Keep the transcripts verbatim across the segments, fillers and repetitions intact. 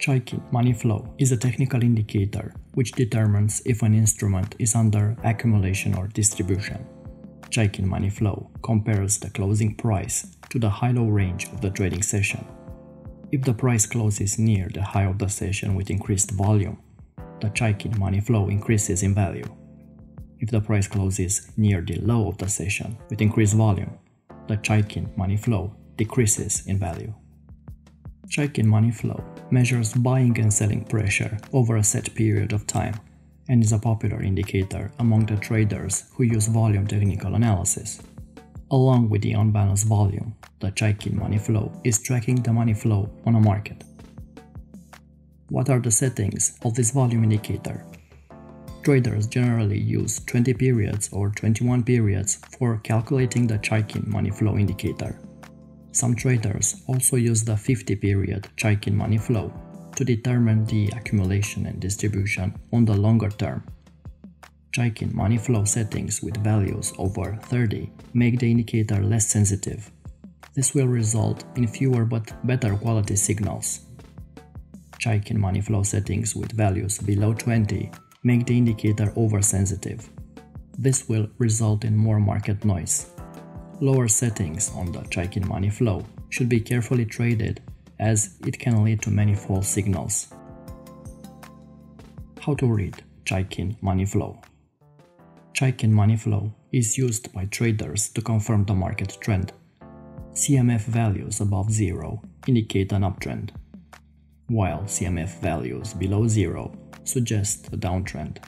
Chaikin Money Flow is a technical indicator which determines if an instrument is under accumulation or distribution. Chaikin Money Flow compares the closing price to the high-low range of the trading session. If the price closes near the high of the session with increased volume, the Chaikin Money Flow increases in value. If the price closes near the low of the session with increased volume, the Chaikin Money Flow decreases in value. Chaikin Money Flow measures buying and selling pressure over a set period of time and is a popular indicator among the traders who use volume technical analysis. Along with the unbalanced volume, the Chaikin Money Flow is tracking the money flow on a market. What are the settings of this volume indicator? Traders generally use twenty periods or twenty-one periods for calculating the Chaikin Money Flow indicator. Some traders also use the fifty period Chaikin Money Flow to determine the accumulation and distribution on the longer term. Chaikin Money Flow settings with values over thirty make the indicator less sensitive. This will result in fewer but better quality signals. Chaikin Money Flow settings with values below twenty make the indicator oversensitive. This will result in more market noise. Lower settings on the Chaikin Money Flow should be carefully traded, as it can lead to many false signals. How to read Chaikin Money Flow? Chaikin Money Flow is used by traders to confirm the market trend. C M F values above zero indicate an uptrend, while C M F values below zero suggest a downtrend.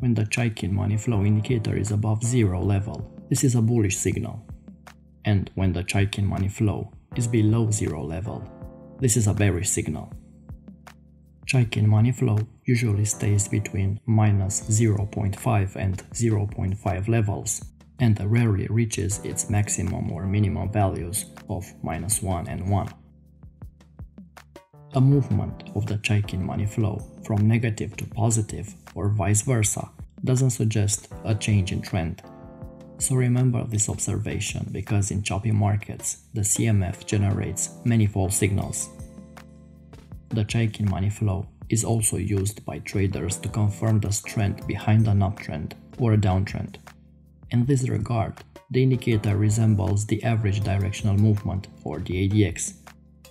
When the Chaikin Money Flow indicator is above zero level, this is a bullish signal, and when the Chaikin Money Flow is below zero level, this is a bearish signal. Chaikin Money Flow usually stays between minus zero point five and zero point five levels, and rarely reaches its maximum or minimum values of minus one and one. A movement of the Chaikin Money Flow from negative to positive or vice versa doesn't suggest a change in trend. So remember this observation, because in choppy markets, the C M F generates many false signals. The Chaikin Money Flow is also used by traders to confirm the strength behind an uptrend or a downtrend. In this regard, the indicator resembles the Average Directional Movement, or the A D X,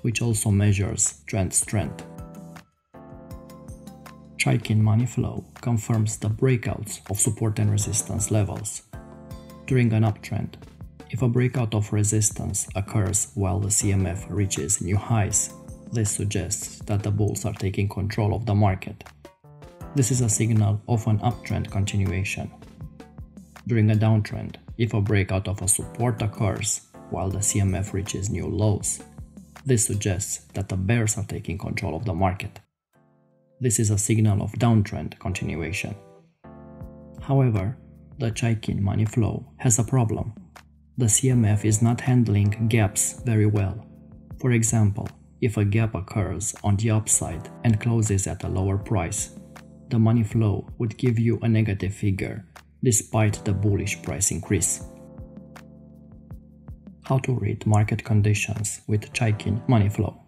which also measures trend strength. Chaikin Money Flow confirms the breakouts of support and resistance levels. During an uptrend, if a breakout of resistance occurs while the C M F reaches new highs, this suggests that the bulls are taking control of the market. This is a signal of an uptrend continuation. During a downtrend, if a breakout of a support occurs while the C M F reaches new lows, this suggests that the bears are taking control of the market. This is a signal of downtrend continuation. However, the Chaikin Money Flow has a problem. The C M F is not handling gaps very well. For example, if a gap occurs on the upside and closes at a lower price, the money flow would give you a negative figure despite the bullish price increase. How to read market conditions with Chaikin Money Flow?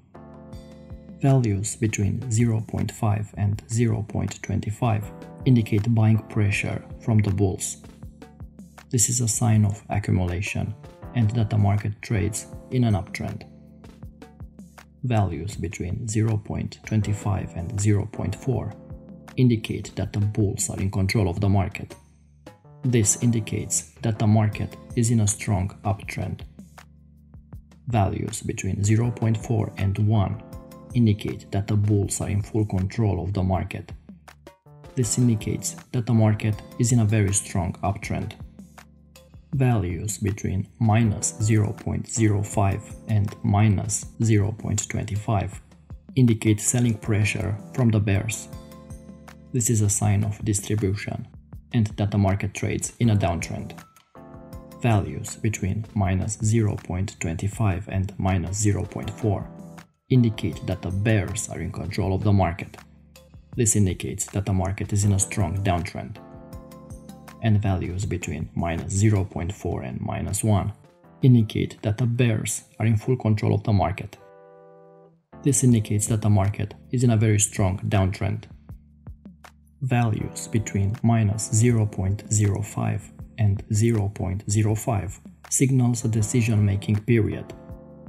Values between zero point five and zero point twenty-five indicate buying pressure from the bulls. This is a sign of accumulation and that the market trades in an uptrend. Values between zero point twenty-five and zero point four indicate that the bulls are in control of the market. This indicates that the market is in a strong uptrend. Values between zero point four and one indicate that the bulls are in full control of the market. This indicates that the market is in a very strong uptrend. Values between minus zero point zero five and minus zero point twenty-five indicate selling pressure from the bears. This is a sign of distribution and that the market trades in a downtrend. Values between minus zero point twenty-five and minus zero point four indicate that the bears are in control of the market. This indicates that the market is in a strong downtrend. And values between minus zero point four and minus one indicate that the bears are in full control of the market. This indicates that the market is in a very strong downtrend. Values between minus zero point zero five and zero point zero five signals a decision-making period.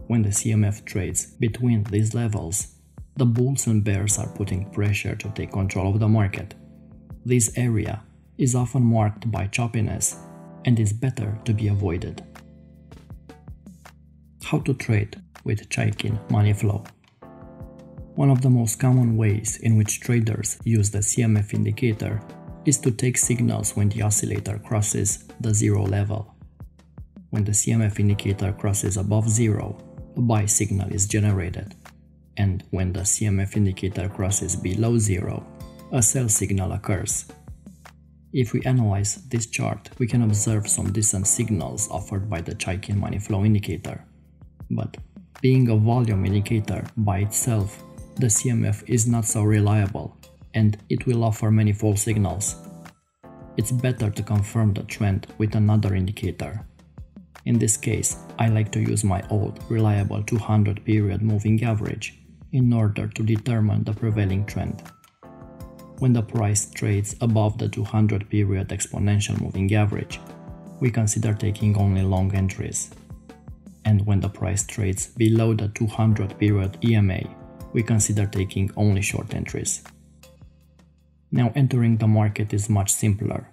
When the C M F trades between these levels, the bulls and bears are putting pressure to take control of the market. This area is often marked by choppiness and is better to be avoided. How to trade with Chaikin Money Flow. One of the most common ways in which traders use the C M F indicator is to take signals when the oscillator crosses the zero level. When the C M F indicator crosses above zero, a buy signal is generated, and when the C M F indicator crosses below zero, a sell signal occurs. If we analyze this chart, we can observe some decent signals offered by the Chaikin Money Flow indicator. But being a volume indicator by itself, the C M F is not so reliable, and it will offer many false signals. It's better to confirm the trend with another indicator. In this case, I like to use my old, reliable two hundred period moving average in order to determine the prevailing trend. When the price trades above the two hundred period exponential moving average, we consider taking only long entries. And when the price trades below the two hundred period E M A, we consider taking only short entries. Now entering the market is much simpler.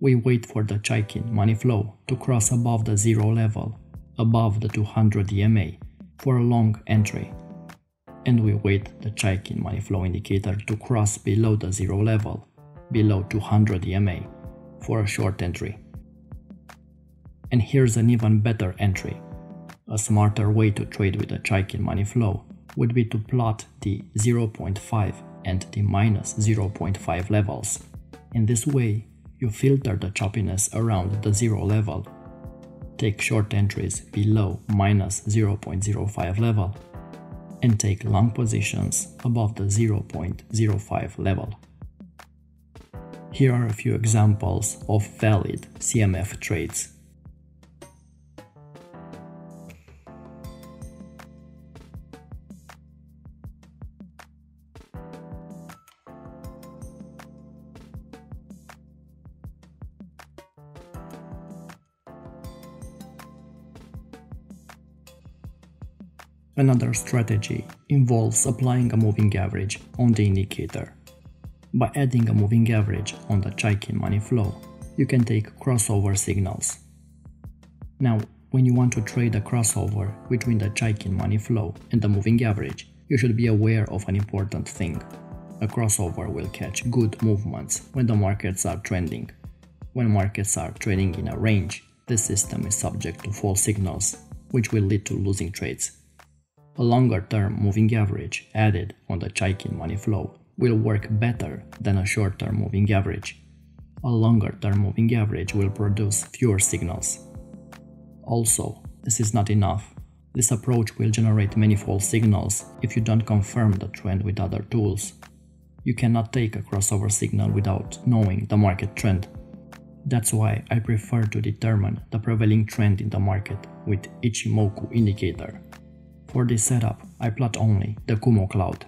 We wait for the Chaikin Money Flow to cross above the zero level, above the two hundred E M A, for a long entry. And we wait the Chaikin Money Flow indicator to cross below the zero level, below two hundred E M A, for a short entry. And here's an even better entry. A smarter way to trade with the Chaikin Money Flow would be to plot the zero point five and the minus zero point five levels. In this way, you filter the choppiness around the zero level, take short entries below minus zero point zero five level, and take long positions above the zero point zero five level. Here are a few examples of valid C M F trades. Another strategy involves applying a moving average on the indicator. By adding a moving average on the Chaikin Money Flow, you can take crossover signals. Now, when you want to trade a crossover between the Chaikin Money Flow and the moving average, you should be aware of an important thing. A crossover will catch good movements when the markets are trending. When markets are trading in a range, the system is subject to false signals, which will lead to losing trades. A longer-term moving average added on the Chaikin Money Flow will work better than a short-term moving average. A longer-term moving average will produce fewer signals. Also, this is not enough. This approach will generate many false signals if you don't confirm the trend with other tools. You cannot take a crossover signal without knowing the market trend. That's why I prefer to determine the prevailing trend in the market with Ichimoku indicator. For this setup, I plot only the Kumo cloud.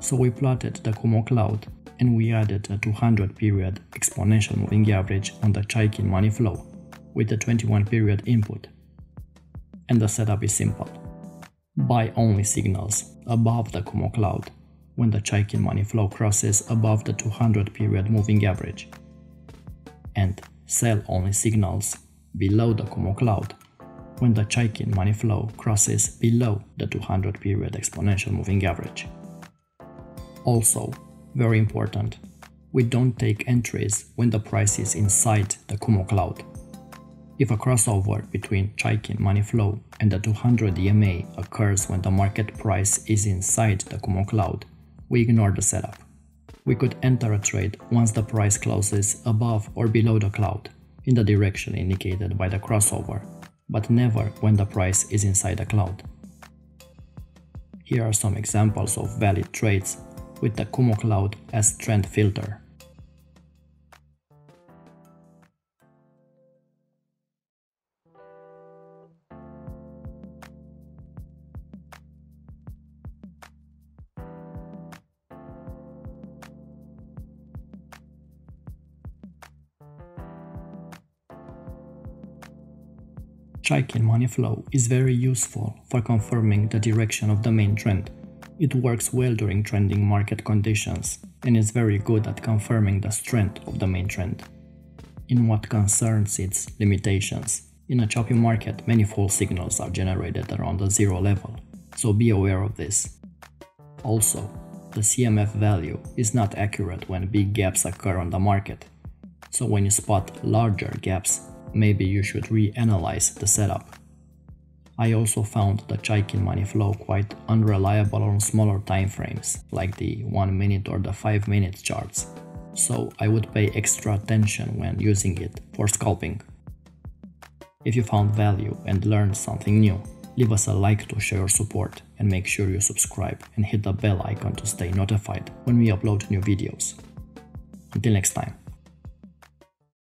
So we plotted the Kumo cloud and we added a two hundred period exponential moving average on the Chaikin Money Flow with the twenty-one period input. And the setup is simple. Buy only signals above the Kumo cloud when the Chaikin Money Flow crosses above the two hundred period moving average. And sell only signals below the Kumo cloud when the Chaikin Money Flow crosses below the two hundred period exponential moving average. Also, very important, we don't take entries when the price is inside the Kumo cloud. If a crossover between Chaikin Money Flow and the two hundred E M A occurs when the market price is inside the Kumo cloud, we ignore the setup. We could enter a trade once the price closes above or below the cloud, in the direction indicated by the crossover, but never when the price is inside the cloud. Here are some examples of valid trades with the Kumo cloud as trend filter. Chaikin Money Flow is very useful for confirming the direction of the main trend. It works well during trending market conditions and is very good at confirming the strength of the main trend. In what concerns its limitations, in a choppy market, many false signals are generated around the zero level, so be aware of this. Also, the C M F value is not accurate when big gaps occur on the market, so when you spot larger gaps, maybe you should reanalyze the setup. I also found the Chaikin Money Flow quite unreliable on smaller time frames, like the one minute or the five minute charts, so I would pay extra attention when using it for scalping. If you found value and learned something new, leave us a like to show your support and make sure you subscribe and hit the bell icon to stay notified when we upload new videos. Until next time.